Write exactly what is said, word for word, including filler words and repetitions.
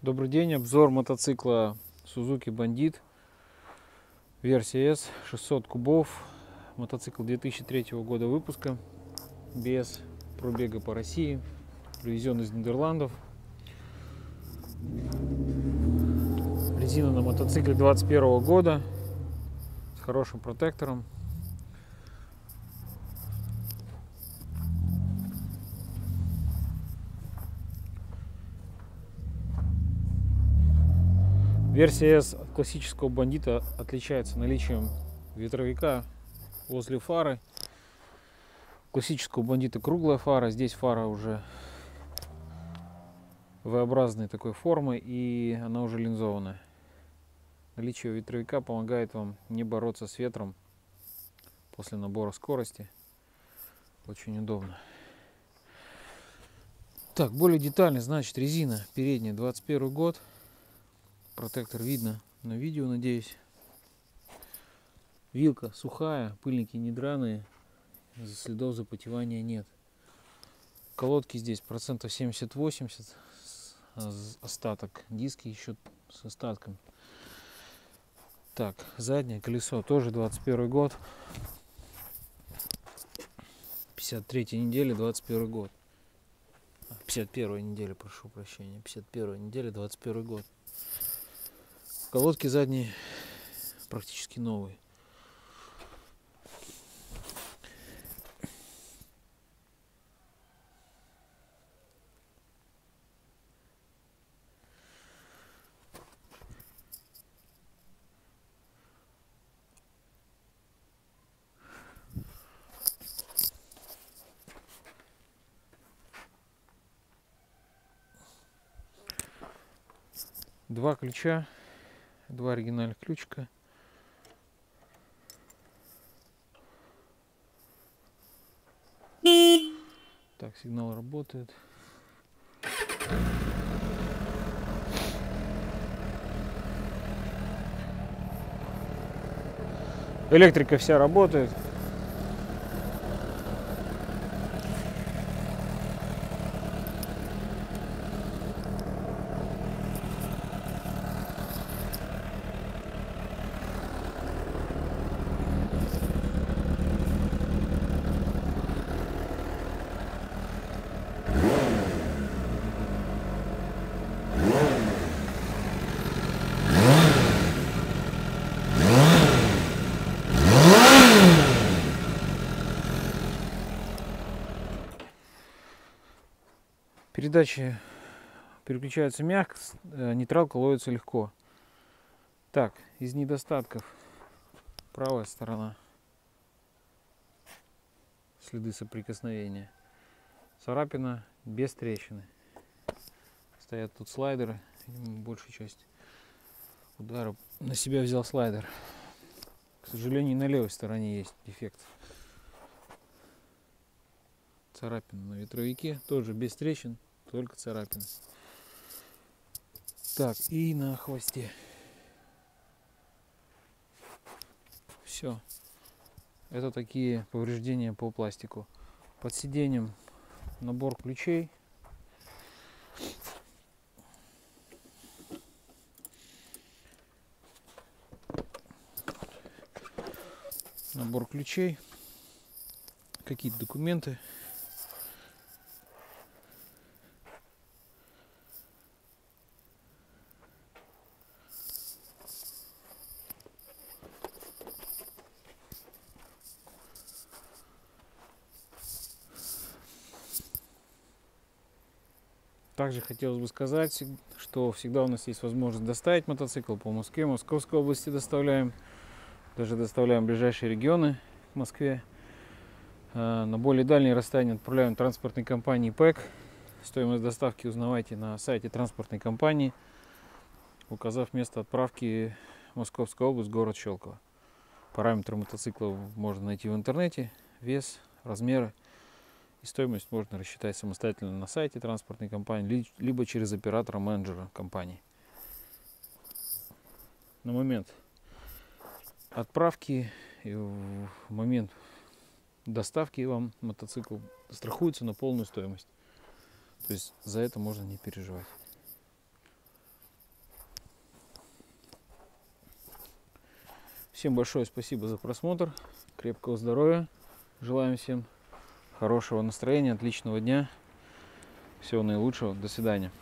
Добрый день, обзор мотоцикла Suzuki Bandit, версия S, шестьсот кубов, мотоцикл две тысячи третьего года выпуска, без пробега по России, привезен из Нидерландов. Резина на мотоцикле две тысячи двадцать первого года, с хорошим протектором. Версия S от классического бандита отличается наличием ветровика возле фары. У классического бандита круглая фара, здесь фара уже V-образной такой формы, и она уже линзованная. Наличие ветровика помогает вам не бороться с ветром после набора скорости. Очень удобно. Так, более детально, значит, резина передняя двадцать первый год. Протектор видно на видео, надеюсь. Вилка сухая, пыльники не драные, следов запотевания нет. Колодки здесь процентов семьдесят-восемьдесят, остаток. Диски еще с остатком. Так, заднее колесо тоже двадцать первый год. пятьдесят третья неделя, двадцать первый год. пятьдесят первая неделя, прошу прощения. пятьдесят первая неделя, двадцать первый год. Колодки задние практически новые. Два ключа. Два оригинальных ключика. Так, сигнал работает. Электрика вся работает. Передачи переключаются мягко, нейтралка ловится легко. Так, из недостатков: правая сторона, следы соприкосновения, царапина без трещины. Стоят тут слайдеры, большую часть удара на себя взял слайдер. К сожалению, на левой стороне есть дефект. Царапина на ветровике, тоже без трещин, только царапины. Так, и на хвосте. Все. Это такие повреждения по пластику. Под сиденьем набор ключей. Набор ключей. Какие-то документы. Также хотелось бы сказать, что всегда у нас есть возможность доставить мотоцикл по Москве, Московской области доставляем, даже доставляем в ближайшие регионы к Москве. На более дальние расстояния отправляем транспортной компании ПЭК. Стоимость доставки узнавайте на сайте транспортной компании, указав место отправки Московская область, город Щелково. Параметры мотоцикла можно найти в интернете, вес, размеры. И стоимость можно рассчитать самостоятельно на сайте транспортной компании, либо через оператора-менеджера компании. На момент отправки и в момент доставки вам мотоцикл страхуется на полную стоимость. То есть за это можно не переживать. Всем большое спасибо за просмотр. Крепкого здоровья. Желаем всем хорошего настроения, отличного дня. Всего наилучшего. До свидания.